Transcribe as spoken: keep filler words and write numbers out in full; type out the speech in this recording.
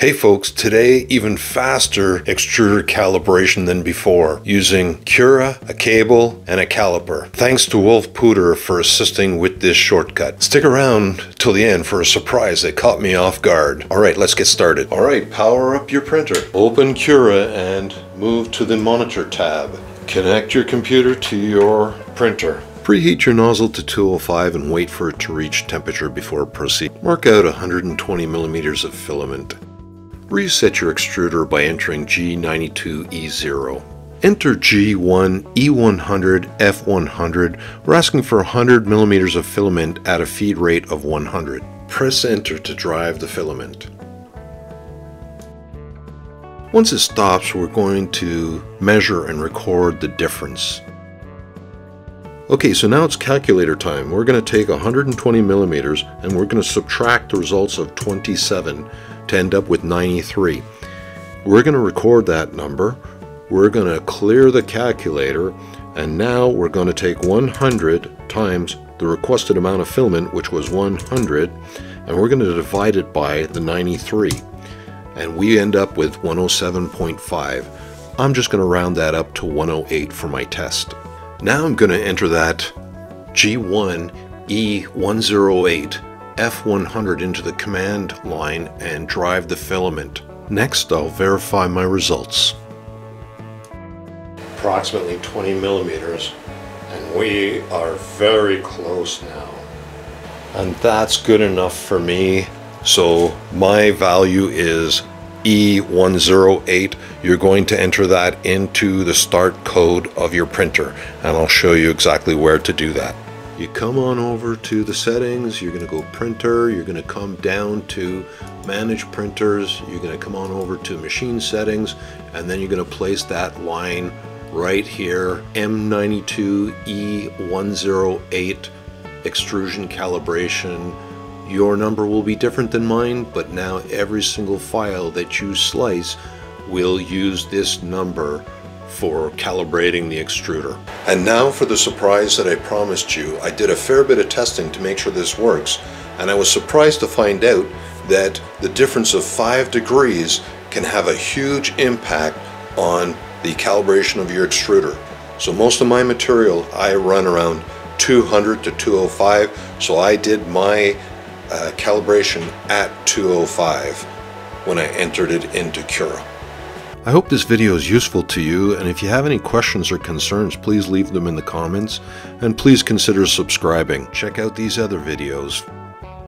Hey folks, today even faster extruder calibration than before, using Cura, a cable, and a caliper. Thanks to Wolf Puder for assisting with this shortcut. Stick around till the end for a surprise that caught me off guard. Alright, let's get started. Alright, power up your printer. Open Cura and move to the monitor tab. Connect your computer to your printer. Preheat your nozzle to two oh five and wait for it to reach temperature before proceeding. Mark out one hundred twenty millimeters of filament. Reset your extruder by entering G ninety-two E zero. Enter G one E one hundred F one hundred. We're asking for one hundred millimeters of filament at a feed rate of one hundred. Press enter to drive the filament. Once it stops, we're going to measure and record the difference. Okay, so now it's calculator time. We're going to take one hundred twenty millimeters and we're going to subtract the results of twenty-seven to end up with ninety-three. We're going to record that number. We're going to clear the calculator, and now we're going to take one hundred times the requested amount of filament, which was one hundred, and we're going to divide it by the ninety-three, and we end up with one oh seven point five. I'm just going to round that up to one oh eight for my test. Now I'm going to enter that G one E one oh eight F one hundred into the command line and drive the filament. Next, I'll verify my results. Approximately twenty millimeters, and we are very close now. And that's good enough for me. So my value is E one oh eight. You're going to enter that into the start code of your printer, and I'll show you exactly where to do that. You come on over to the settings, you're going to go printer, you're going to come down to manage printers, you're going to come on over to machine settings, and then you're going to place that line right here, M ninety-two E one oh eight extrusion calibration. Your number will be different than mine, but now every single file that you slice will use this number for calibrating the extruder. And now for the surprise that I promised you. I did a fair bit of testing to make sure this works, and I was surprised to find out that the difference of five degrees can have a huge impact on the calibration of your extruder. So most of my material I run around two hundred to two oh five, so I did my Uh, calibration at two oh five when I entered it into Cura. I hope this video is useful to you, and if you have any questions or concerns, please leave them in the comments, and please consider subscribing. Check out these other videos.